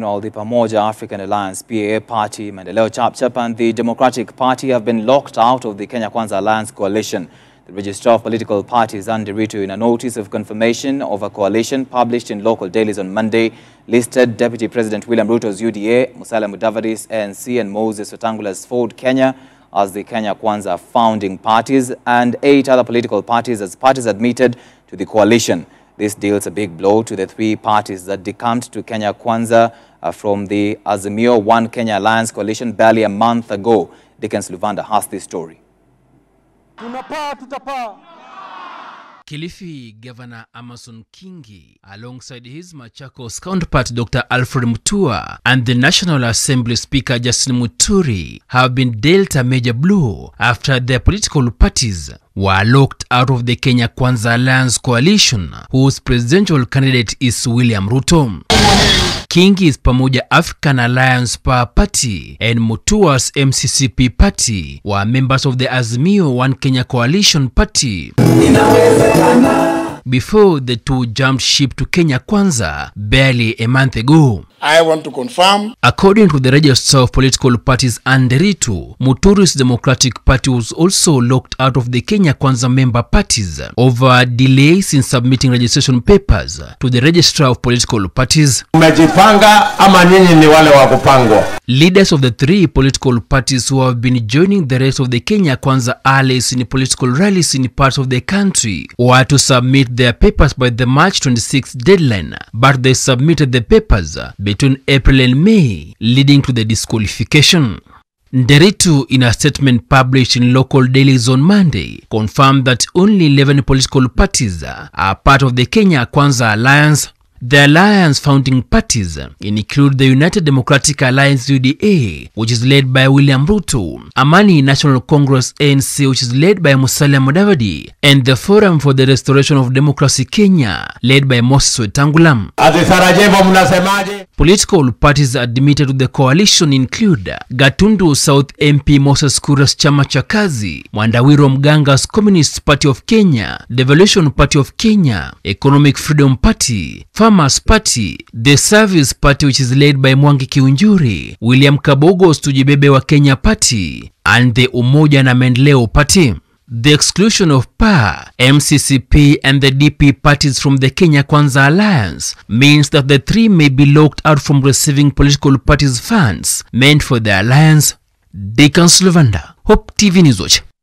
the Pamoja African Alliance, PAA Party, Maendeleo Chap Chap, and the Democratic Party have been locked out of the Kenya Kwanza Alliance Coalition. The Registrar of Political Parties, Andy Ruto, in a notice of confirmation of a coalition published in local dailies on Monday, listed Deputy President William Ruto's UDA, Musalia Mudavadi's ANC, and Moses Wetangula's Ford Kenya as the Kenya Kwanza founding parties, and 8 other political parties as parties admitted to the coalition. This deals a big blow to the 3 parties that decamped to Kenya Kwanza from the Azimio One Kenya Alliance Coalition barely a month ago. Dickens Luvanda has this story. Kilifi Governor Amason Kingi, alongside his Machakos counterpart Dr. Alfred Mutua and the National Assembly Speaker Justin Muturi, have been dealt a major blow after their political parties were locked out of the Kenya Kwanza Alliance Coalition, whose presidential candidate is William Ruto. Kingi's Pamoja African Alliance Power Party and Mutua's MCCP Party were members of the Azimio One Kenya Coalition Party before the 2 jumped ship to Kenya Kwanza barely a month ago. I want to confirm. According to the Registrar of Political Parties and Ruto, Muturi's Democratic Party was also locked out of the Kenya Kwanza member parties over delays in submitting registration papers to the Registrar of Political Parties. Leaders of the 3 political parties who have been joining the rest of the Kenya Kwanza allies in political rallies in parts of the country were to submit their papers by the March 26 deadline, but they submitted the papers between April and May, leading to the disqualification. Ruto, in a statement published in local dailies on Monday, confirmed that only 11 political parties are part of the Kenya Kwanza Alliance. The alliance founding parties include the United Democratic Alliance UDA, which is led by William Ruto, Amani National Congress ANC, which is led by Musalia Mudavadi, and the Forum for the Restoration of Democracy Kenya, led by Moses Wetangula. Political parties admitted to the coalition include Gatundu South MP Moses Kuras Chama Chakazi, Mwandawiro Mganga's Communist Party of Kenya, Devolution Party of Kenya, Economic Freedom Party, Farmers Party, the Service Party, which is led by Mwangi Kiunjuri, William Kabogo's Tujibebe wa Kenya Party, and the Umoja na Maendeleo Party. The exclusion of PA, MCCP, and the DP parties from the Kenya Kwanza Alliance means that the 3 may be locked out from receiving political parties' funds meant for the alliance. Dickens Luvanda, Hope TV News Watch.